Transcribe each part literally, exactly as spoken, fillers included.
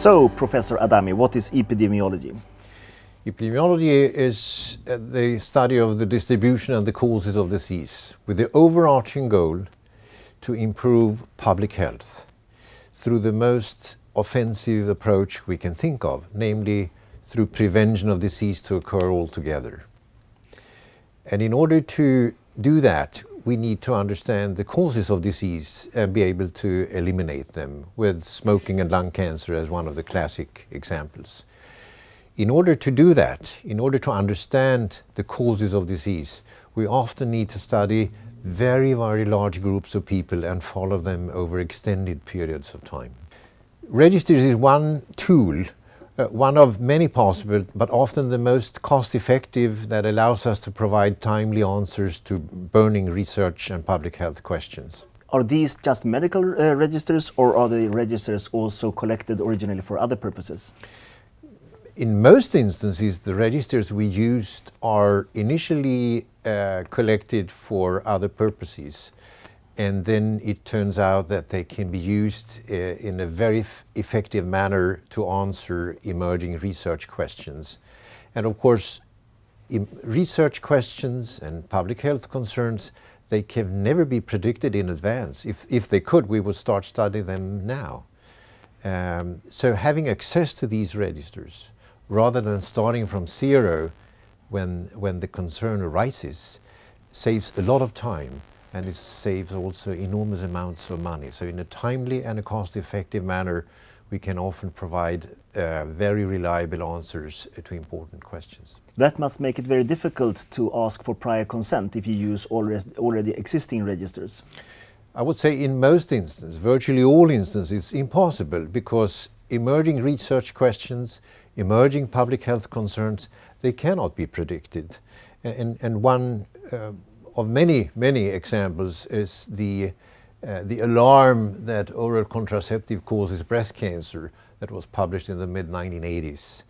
So, Professor Adami, what is epidemiology? Epidemiology is the study of the distribution and the causes of disease, with the overarching goal to improve public health through the most offensive approach we can think of, namely through prevention of disease to occur altogether. And in order to do that, we need to understand the causes of disease and be able to eliminate them, with smoking and lung cancer as one of the classic examples. In order to do that, in order to understand the causes of disease, we often need to study very, very large groups of people and follow them over extended periods of time. Registers is one tool, uh, one of many possible, but often the most cost-effective, that allows us to provide timely answers to burning research and public health questions. Are these just medical uh, registers, or are the registers also collected originally for other purposes? In most instances, the registers we used are initially uh, collected for other purposes, and then it turns out that they can be used uh, in a very f effective manner to answer emerging research questions. And of course, research questions and public health concerns, they can never be predicted in advance. If, if they could, we would start studying them now. Um, so having access to these registers, rather than starting from zero when, when the concern arises, saves a lot of time, and it saves also enormous amounts of money. So in a timely and a cost-effective manner, we can often provide uh, very reliable answers to important questions. That must make it very difficult to ask for prior consent if you use already, already existing registers. I would say in most instances, virtually all instances, it's impossible, because emerging research questions, emerging public health concerns, they cannot be predicted. And, and one uh, of many, many examples is the, uh, the alarm that oral contraceptive causes breast cancer, that was published in the mid nineteen eighties.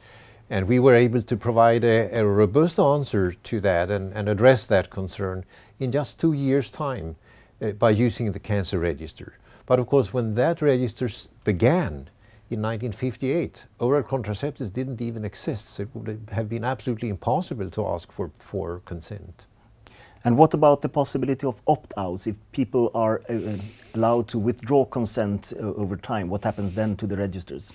And we were able to provide a, a robust answer to that and, and address that concern in just two years' time uh, by using the cancer register. But of course, when that register began, in nineteen fifty-eight, oral contraceptives didn't even exist, so it would have been absolutely impossible to ask for, for consent. And what about the possibility of opt-outs? If people are uh, allowed to withdraw consent uh, over time, what happens then to the registers?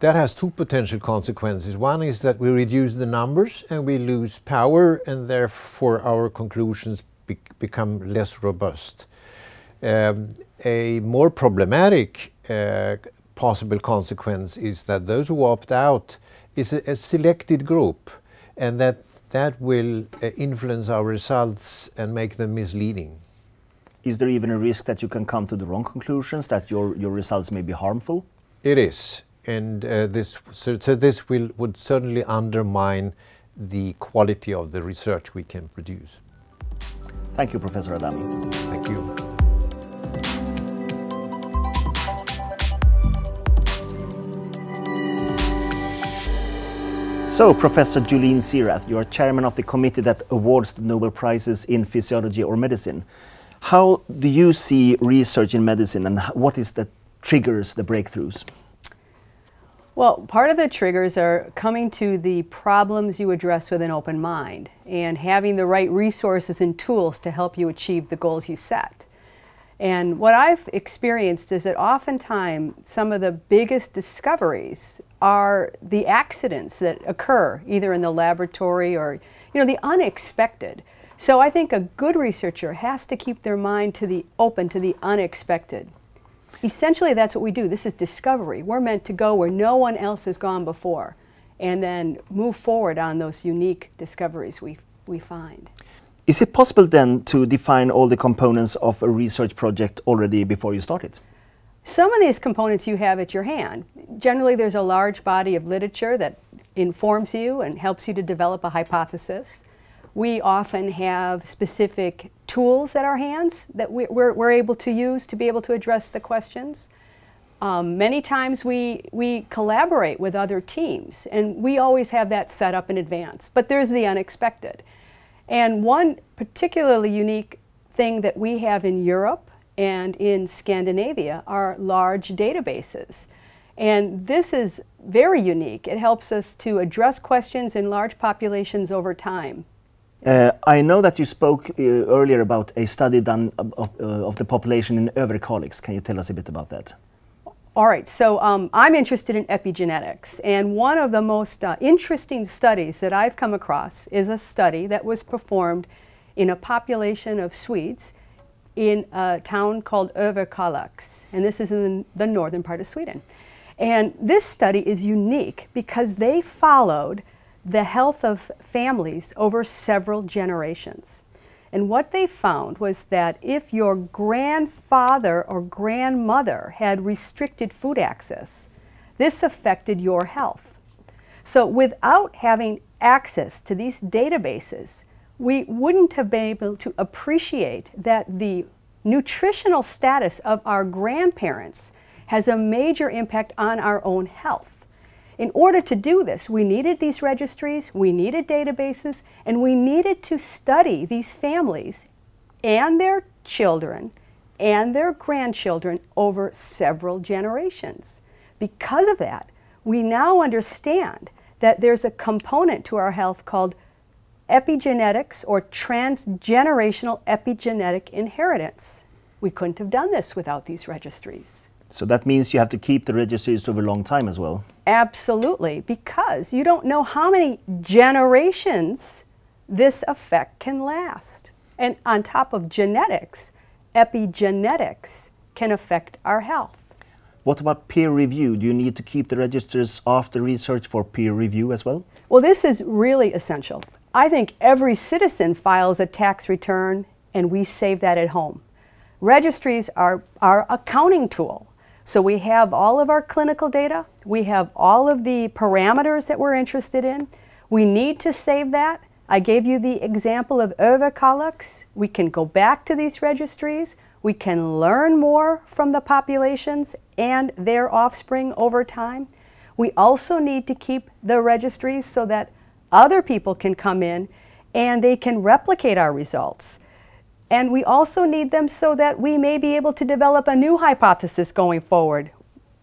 That has two potential consequences. One is that we reduce the numbers and we lose power, and therefore our conclusions be become less robust. Um, a more problematic uh, possible consequence is that those who opt out is a, a selected group, and that that will uh, influence our results and make them misleading. Is there even a risk that you can come to the wrong conclusions, that your, your results may be harmful? It is, and uh, this, so, so this will, would certainly undermine the quality of the research we can produce. Thank you, Professor Adami. Thank you. So, Professor Juleen Zierath, you are chairman of the committee that awards the Nobel Prizes in physiology or medicine. How do you see research in medicine, and what is that triggers the breakthroughs? Well, part of the triggers are coming to the problems you address with an open mind and having the right resources and tools to help you achieve the goals you set. And what I've experienced is that oftentimes some of the biggest discoveries are the accidents that occur either in the laboratory or, you know, the unexpected. So I think a good researcher has to keep their mind to the open to the unexpected. Essentially, that's what we do. This is discovery. We're meant to go where no one else has gone before and then move forward on those unique discoveries we, we find. Is it possible then to define all the components of a research project already before you start it? Some of these components you have at your hand. Generally, there's a large body of literature that informs you and helps you to develop a hypothesis. We often have specific tools at our hands that we're, we're able to use to be able to address the questions. Um, many times we, we collaborate with other teams, and we always have that set up in advance, but there's the unexpected. And one particularly unique thing that we have in Europe and in Scandinavia are large databases. And this is very unique. It helps us to address questions in large populations over time. Uh, I know that you spoke uh, earlier about a study done of, of, uh, of the population in Överkalix. Can you tell us a bit about that? All right, so um, I'm interested in epigenetics, and one of the most uh, interesting studies that I've come across is a study that was performed in a population of Swedes in a town called Överkalix, and this is in the northern part of Sweden. And this study is unique because they followed the health of families over several generations. And what they found was that if your grandfather or grandmother had restricted food access, this affected your health. So without having access to these databases, we wouldn't have been able to appreciate that the nutritional status of our grandparents has a major impact on our own health. In order to do this, we needed these registries, we needed databases, and we needed to study these families and their children and their grandchildren over several generations. Because of that, we now understand that there's a component to our health called epigenetics or transgenerational epigenetic inheritance. We couldn't have done this without these registries. So that means you have to keep the registries over a long time as well? Absolutely, because you don't know how many generations this effect can last. And on top of genetics, epigenetics can affect our health. What about peer review? Do you need to keep the registers after research for peer review as well? Well, this is really essential. I think every citizen files a tax return, and we save that at home. Registries are our accounting tool. So we have all of our clinical data, we have all of the parameters that we're interested in. We need to save that. I gave you the example of Överkalix. We can go back to these registries, we can learn more from the populations and their offspring over time. We also need to keep the registries so that other people can come in and they can replicate our results. And we also need them so that we may be able to develop a new hypothesis going forward.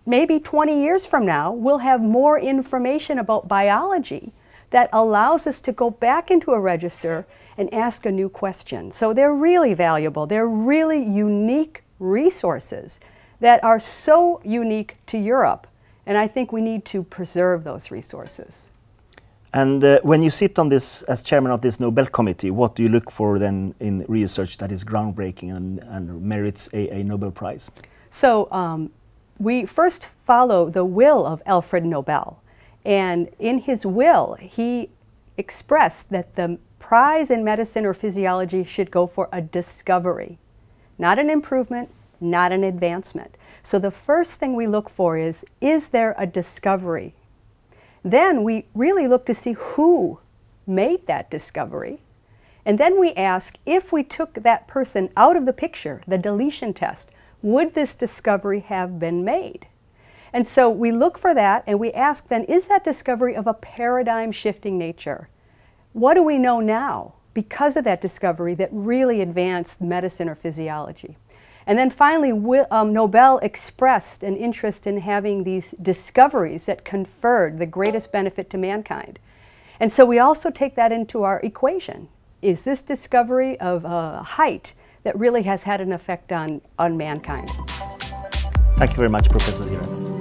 Maybe twenty years from now, we'll have more information about biology that allows us to go back into a register and ask a new question. So they're really valuable. They're really unique resources that are so unique to Europe. And I think we need to preserve those resources. And uh, when you sit on this as chairman of this Nobel Committee, what do you look for then in research that is groundbreaking and, and merits a, a Nobel Prize? So um, we first follow the will of Alfred Nobel. And in his will, he expressed that the prize in medicine or physiology should go for a discovery, not an improvement, not an advancement. So the first thing we look for is, is there a discovery? Then we really look to see who made that discovery. And then we ask, if we took that person out of the picture, the deletion test, would this discovery have been made? And so we look for that and we ask then, is that discovery of a paradigm-shifting nature? What do we know now because of that discovery that really advanced medicine or physiology? And then finally, um, Nobel expressed an interest in having these discoveries that conferred the greatest benefit to mankind. And so we also take that into our equation. Is this discovery of uh, height that really has had an effect on, on mankind? Thank you very much, Professor Zierath.